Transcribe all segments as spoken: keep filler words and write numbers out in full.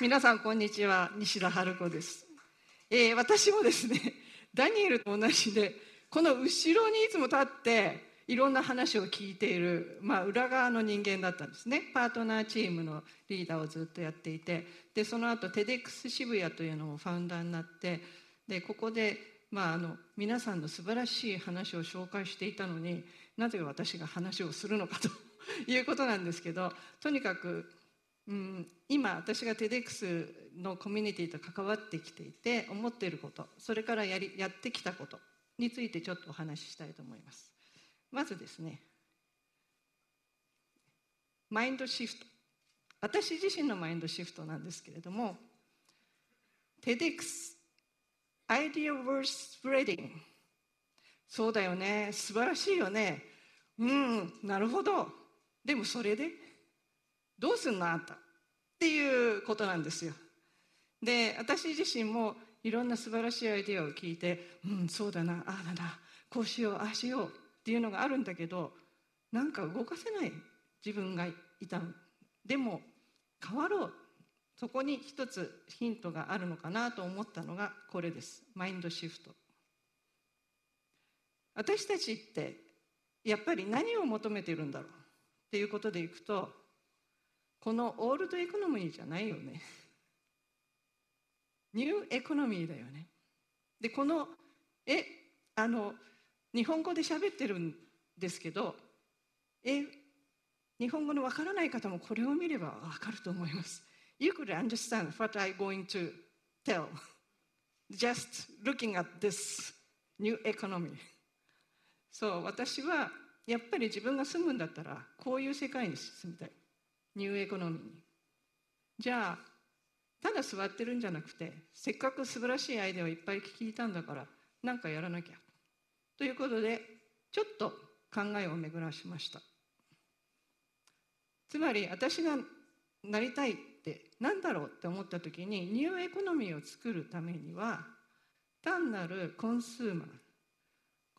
皆さんこんにちは、西田春子です、えー、私もですねダニエルと同じでこの後ろにいつも立っていろんな話を聞いている、まあ、裏側の人間だったんですね。パートナーチームのリーダーをずっとやっていて、でその後 テデックス 渋谷というのもファウンダーになって、でここで、まあ、あの皆さんの素晴らしい話を紹介していたのになぜ私が話をするのかということなんですけど、とにかくうん、今私が テデックス のコミュニティと関わってきていて思っていること、それからやりやってきたことについてちょっとお話ししたいと思います。まずですね、マインドシフト、私自身のマインドシフトなんですけれども、 テデックス Idea Worth Spreading、 そうだよね、素晴らしいよね、うんなるほど、でもそれでどうすんのあんたっていうことなんですよ。で私自身もいろんな素晴らしいアイデアを聞いて、うんそうだな、ああだな、こうしようああしようっていうのがあるんだけど、なんか動かせない自分がいた。でも変わろう、そこに一つヒントがあるのかなと思ったのがこれです、マインドシフト。私たちってやっぱり何を求めてるんだろうっていうことでいくと、このオールドエコノミーじゃないよねニューエコノミーだよね。でこのえあの日本語で喋ってるんですけど、え日本語のわからない方もこれを見ればわかると思います。 You could understand what I'm going to tell just looking at this new economy。 そう私はやっぱり自分が住むんだったらこういう世界に住みたい、ニューエコノミーに。じゃあただ座ってるんじゃなくて、せっかく素晴らしいアイデアをいっぱい聞いたんだから何かやらなきゃということで、ちょっと考えを巡らしました。つまり私がなりたいって何だろうって思った時に、ニューエコノミーを作るためには単なるコンスーマー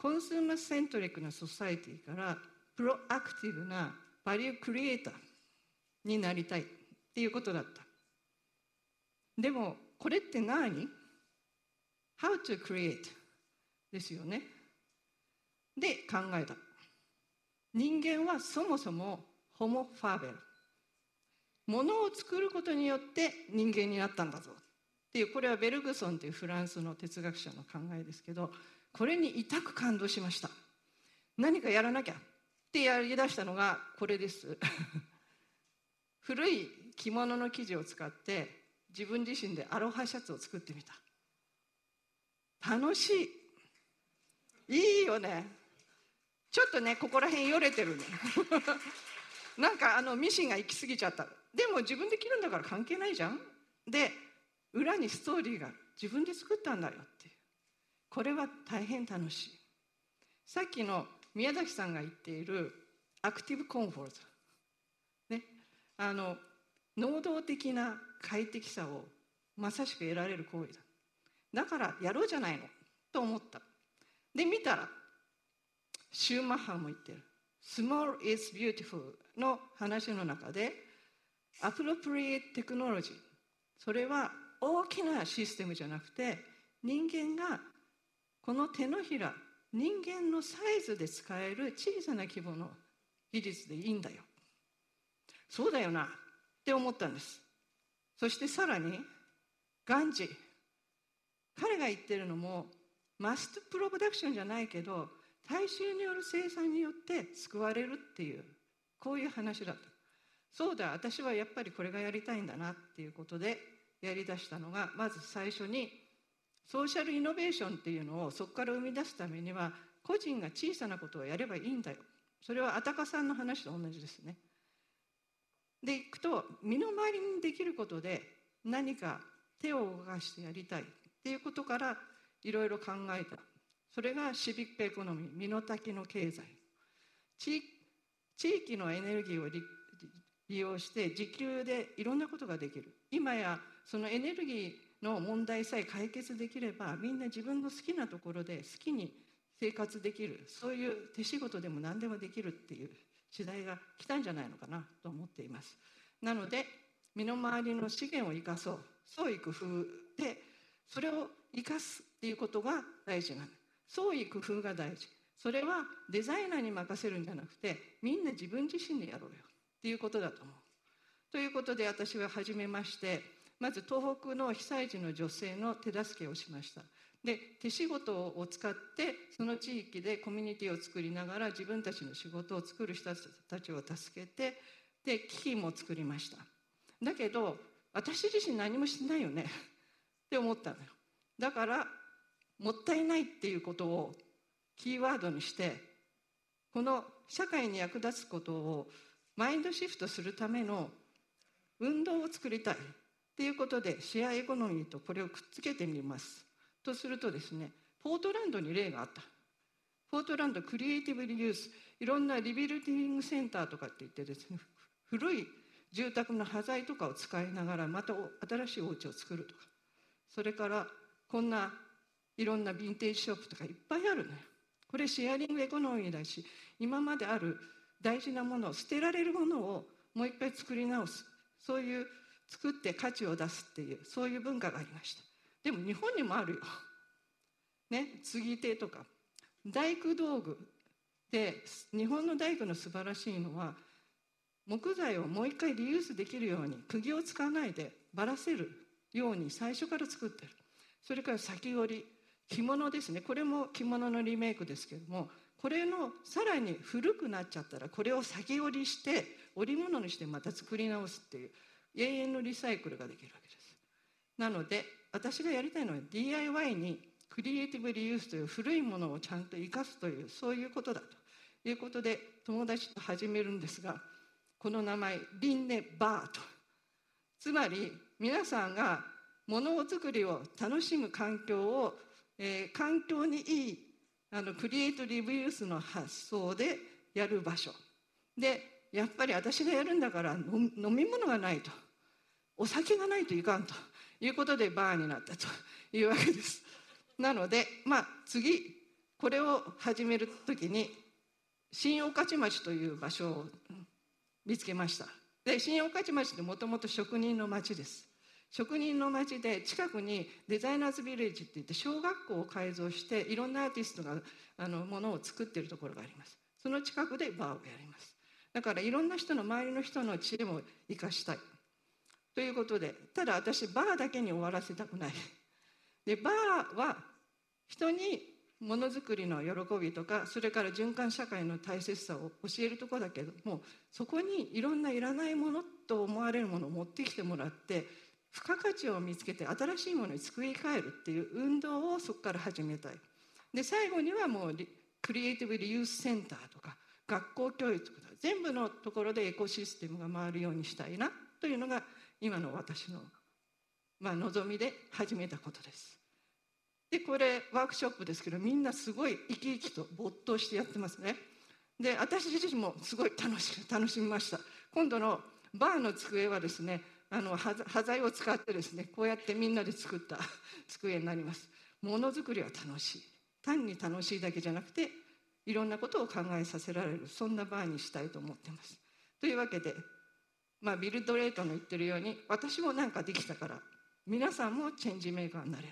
コンスーマーセントリックなソサイティからプロアクティブなバリュークリエイターになりたいっていうことだった。でもこれって何 ?How to create ですよね。で考えた。人間はそもそもホモファーベル、物を作ることによって人間になったんだぞっていう、これはベルグソンというフランスの哲学者の考えですけど、これに痛く感動しました。何かやらなきゃってやりだしたのがこれです古い着物の生地を使って自分自身でアロハシャツを作ってみた。楽しい、いいよね。ちょっとねここら辺よれてるねなんかあのミシンが行き過ぎちゃった。でも自分で着るんだから関係ないじゃん。で裏にストーリーが、自分で作ったんだよって、これは大変楽しい。さっきの宮崎さんが言っているアクティブコンフォートね、あの能動的な快適さをまさしく得られる行為だ。だからやろうじゃないのと思った。で見たらシューマッハも言ってる「Small is Beautiful」の話の中で「Appropriate Technology」、それは大きなシステムじゃなくて、人間がこの手のひら、人間のサイズで使える小さな規模の技術でいいんだよ。そうだよなって思ったんです。そしてさらにガンジー、彼が言ってるのもマストプロダクションじゃないけど、大衆による生産によって救われるっていう、こういう話だった。そうだ私はやっぱりこれがやりたいんだなっていうことでやりだしたのが、まず最初にソーシャルイノベーションっていうのをそこから生み出すためには、個人が小さなことをやればいいんだよ。それはアタカさんの話と同じですね。でいくと身の回りにできることで何か手を動かしてやりたいっていうことからいろいろ考えた。それがシビックエコノミー、身の丈の経済、地、地域のエネルギーを利用して自給でいろんなことができる。今やそのエネルギーの問題さえ解決できれば、みんな自分の好きなところで好きに生活できる、そういう手仕事でも何でもできるっていう時代が来たんじゃないのかなと思っています。なので身の回りの資源を生かそう、創意工夫でそれを生かすっていうことが大事なんです。創意工夫が大事。それはデザイナーに任せるんじゃなくて、みんな自分自身でやろうよっていうことだと思う。ということで、私は初めましてまず東北の被災地の女性の手助けをしました。で、手仕事を使ってその地域でコミュニティを作りながら自分たちの仕事を作る人たちを助けて、で基金も作りました。だけど私自身何もしてないよねって思ったのよ。だからもったいないっていうことをキーワードにして、この社会に役立つことをマインドシフトするための運動を作りたいっていうことで、シェアエコノミーとこれをくっつけてみます。とするとですね、ポートランドに例があった。ポートランドクリエイティブリユース、いろんなリビルディングセンターとかっていってですね、古い住宅の端材とかを使いながらまた新しいお家を作るとか、それからこんないろんなヴィンテージショップとかいっぱいあるね。これシェアリングエコノミーだし、今まである大事なものを、捨てられるものをもう一回作り直す、そういう作って価値を出すっていう、そういう文化がありました。でも日本にもあるよ、ね、継ぎ手とか大工道具で、日本の大工の素晴らしいのは、木材をもう一回リユースできるように釘を使わないでばらせるように最初から作ってる。それから先織り、着物ですね、これも着物のリメイクですけども、これのさらに古くなっちゃったらこれを先織りして織物にしてまた作り直すっていう、永遠のリサイクルができるわけです。なので私がやりたいのは ディーアイワイ にクリエイティブリユースという古いものをちゃんと生かすという、そういうことだということで、友達と始めるんですが、この名前リンネバート、つまり皆さんがものづくりを楽しむ環境を、えー、環境にいいあのクリエイティブリユースの発想でやる場所で、やっぱり私がやるんだから飲み物がないと、お酒がないといかんということでバーになったというわけです。なので、まあ、次これを始めるときに新御徒町という場所を見つけました。で、新御徒町ってもともと職人の町です。職人の町で、近くにデザイナーズビレッジっていって小学校を改造していろんなアーティストがあのものを作っているところがあります。その近くでバーをやります。だからいろんな人の、周りの人の知恵も生かしたいということで、ただ私バーだけに終わらせたくない。で、バーは人にものづくりの喜びとか、それから循環社会の大切さを教えるところだけども、そこにいろんないらないものと思われるものを持ってきてもらって、付加価値を見つけて新しいものに作り変えるっていう運動をそこから始めたい。で、最後にはもうクリエイティブリユースセンターとか学校教育とか全部のところでエコシステムが回るようにしたいなというのが今の私の、まあ、望みで始めたことです。で、これワークショップですけど、みんなすごい生き生きと没頭してやってますね。で、私自身もすごい楽し楽しみました。今度のバーの机はですね、あの端材を使ってですね、こうやってみんなで作った机になります。ものづくりは楽しい、単に楽しいだけじゃなくて、いろんなことを考えさせられる、そんなバーにしたいと思ってます。というわけで、まあ、ビル・ドレイトの言ってるように、私も何かできたから皆さんもチェンジメーカーになれる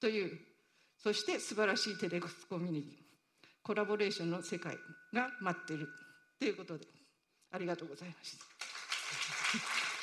という、そして素晴らしいテレクスコミュニティ、コラボレーションの世界が待っているということで、ありがとうございました。